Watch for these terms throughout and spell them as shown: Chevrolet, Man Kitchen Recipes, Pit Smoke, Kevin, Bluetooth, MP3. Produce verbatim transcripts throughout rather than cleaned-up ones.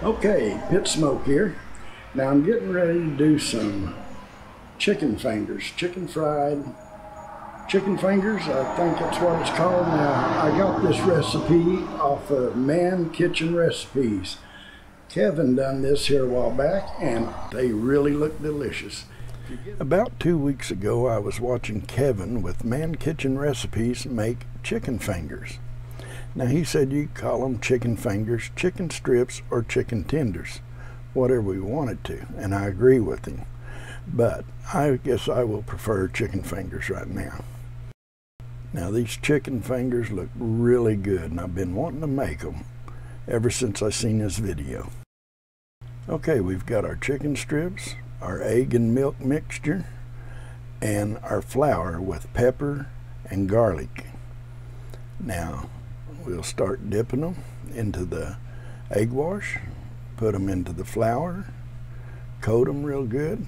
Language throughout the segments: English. Okay, Pit Smoke here. Now I'm getting ready to do some chicken fingers, chicken fried chicken fingers. I think that's what it's called. Now I got this recipe off of Man Kitchen Recipes. Kevin done this here a while back, and they really look delicious. About two weeks ago, I was watching Kevin with Man Kitchen Recipes make chicken fingers. Now he said you call them chicken fingers, chicken strips, or chicken tenders, whatever we wanted to, and I agree with him. But I guess I will prefer chicken fingers right now. Now these chicken fingers look really good, and I've been wanting to make them ever since I seen this video. Okay, we've got our chicken strips, our egg and milk mixture, and our flour with pepper and garlic. Now we'll start dipping them into the egg wash, put them into the flour, coat them real good,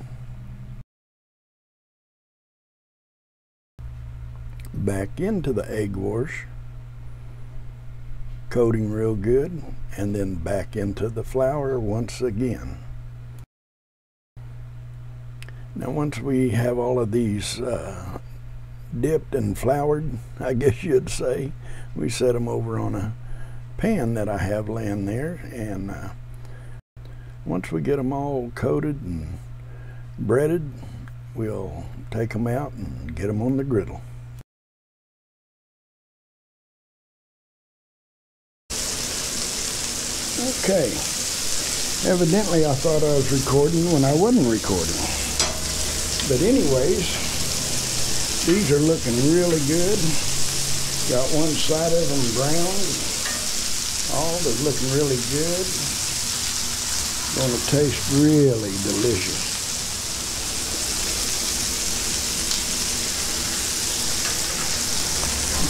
back into the egg wash, coating real good, and then back into the flour once again. Now once we have all of these uh, dipped and floured, I guess you'd say, we set them over on a pan that I have laying there, and uh, once we get them all coated and breaded, we'll take them out and get them on the griddle. Okay, evidently I thought I was recording when I wasn't recording, but anyways, these are looking really good. Got one side of them browned. All is looking really good. Going to taste really delicious.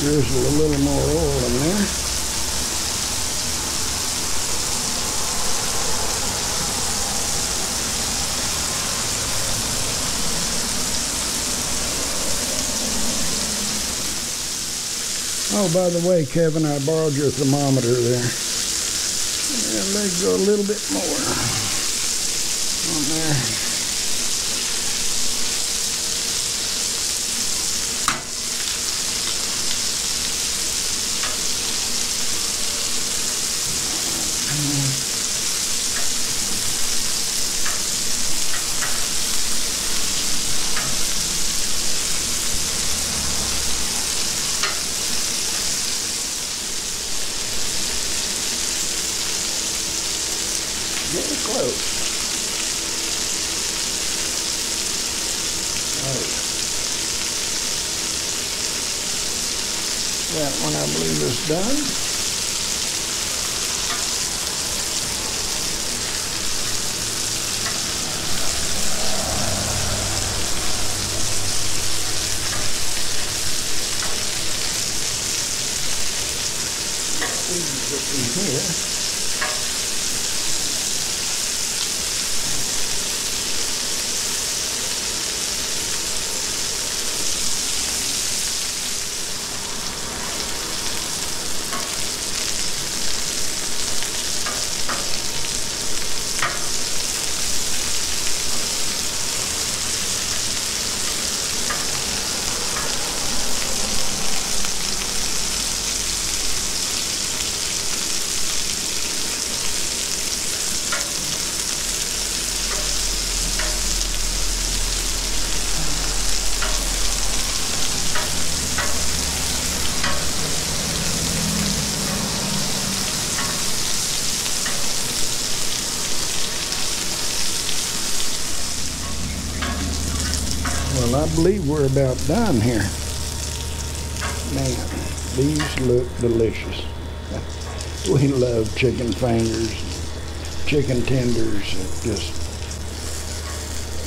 Drizzle a little more oil in there. Oh, by the way, Kevin, I borrowed your thermometer there. Yeah, let's go a little bit more on there. Getting close. Right. That one I believe is done. These are in here. Well, I believe we're about done here. Man, these look delicious. We love chicken fingers, chicken tenders. Just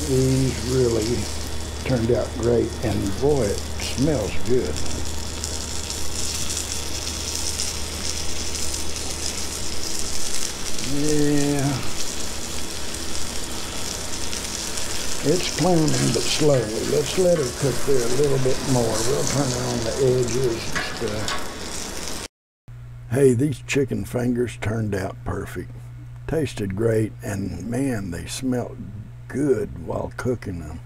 these really turned out great, and boy, it smells good. Yeah. It's cleaning, but slowly. Let's let her cook there a little bit more. We'll turn her on the edges and stuff. Hey, these chicken fingers turned out perfect. tasted great, and man, they smelled good while cooking them.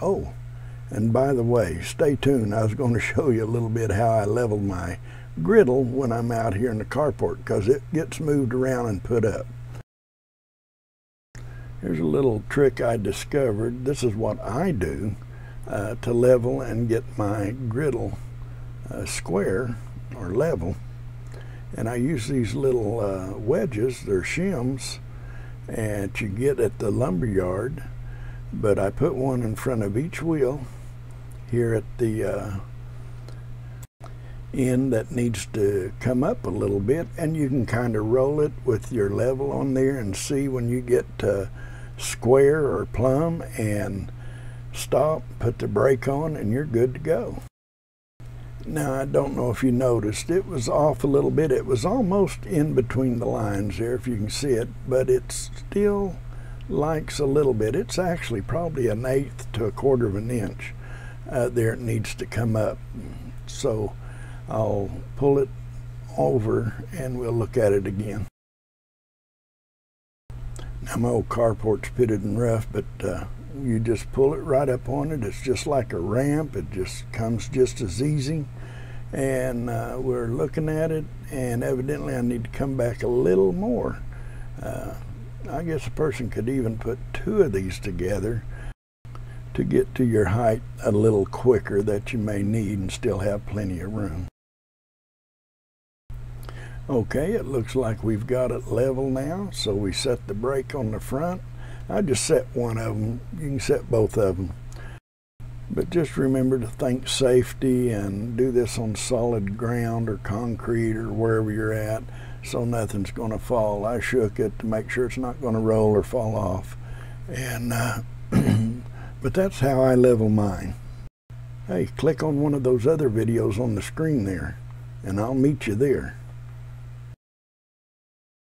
Oh, and by the way, stay tuned. I was going to show you a little bit how I leveled my griddle when I'm out here in the carport, because it gets moved around and put up. Here's a little trick I discovered. This is what I do uh, to level and get my griddle uh, square or level. And I use these little uh, wedges, they're shims, and you get at the lumber yard. But I put one in front of each wheel here at the uh, end that needs to come up a little bit, and you can kind of roll it with your level on there and see when you get to square or plumb, and stop, put the brake on, and you're good to go. Now, I don't know if you noticed, it was off a little bit. It was almost in between the lines there, if you can see it, but it's still likes a little bit. It's actually probably an eighth to a quarter of an inch uh, there it needs to come up. So I'll pull it over and we'll look at it again. Now, my old carport's pitted and rough, but uh, you just pull it right up on it. It's just like a ramp. It just comes just as easy. And uh, we're looking at it, and evidently I need to come back a little more. Uh, I guess a person could even put two of these together to get to your height a little quicker that you may need and still have plenty of room. Okay, it looks like we've got it level now, so we set the brake on the front. I just set one of them. You can set both of them. But just remember to think safety and do this on solid ground or concrete or wherever you're at, so nothing's going to fall. I shook it to make sure it's not going to roll or fall off. And uh, but that's how I level mine. Hey, click on one of those other videos on the screen there, and I'll meet you there.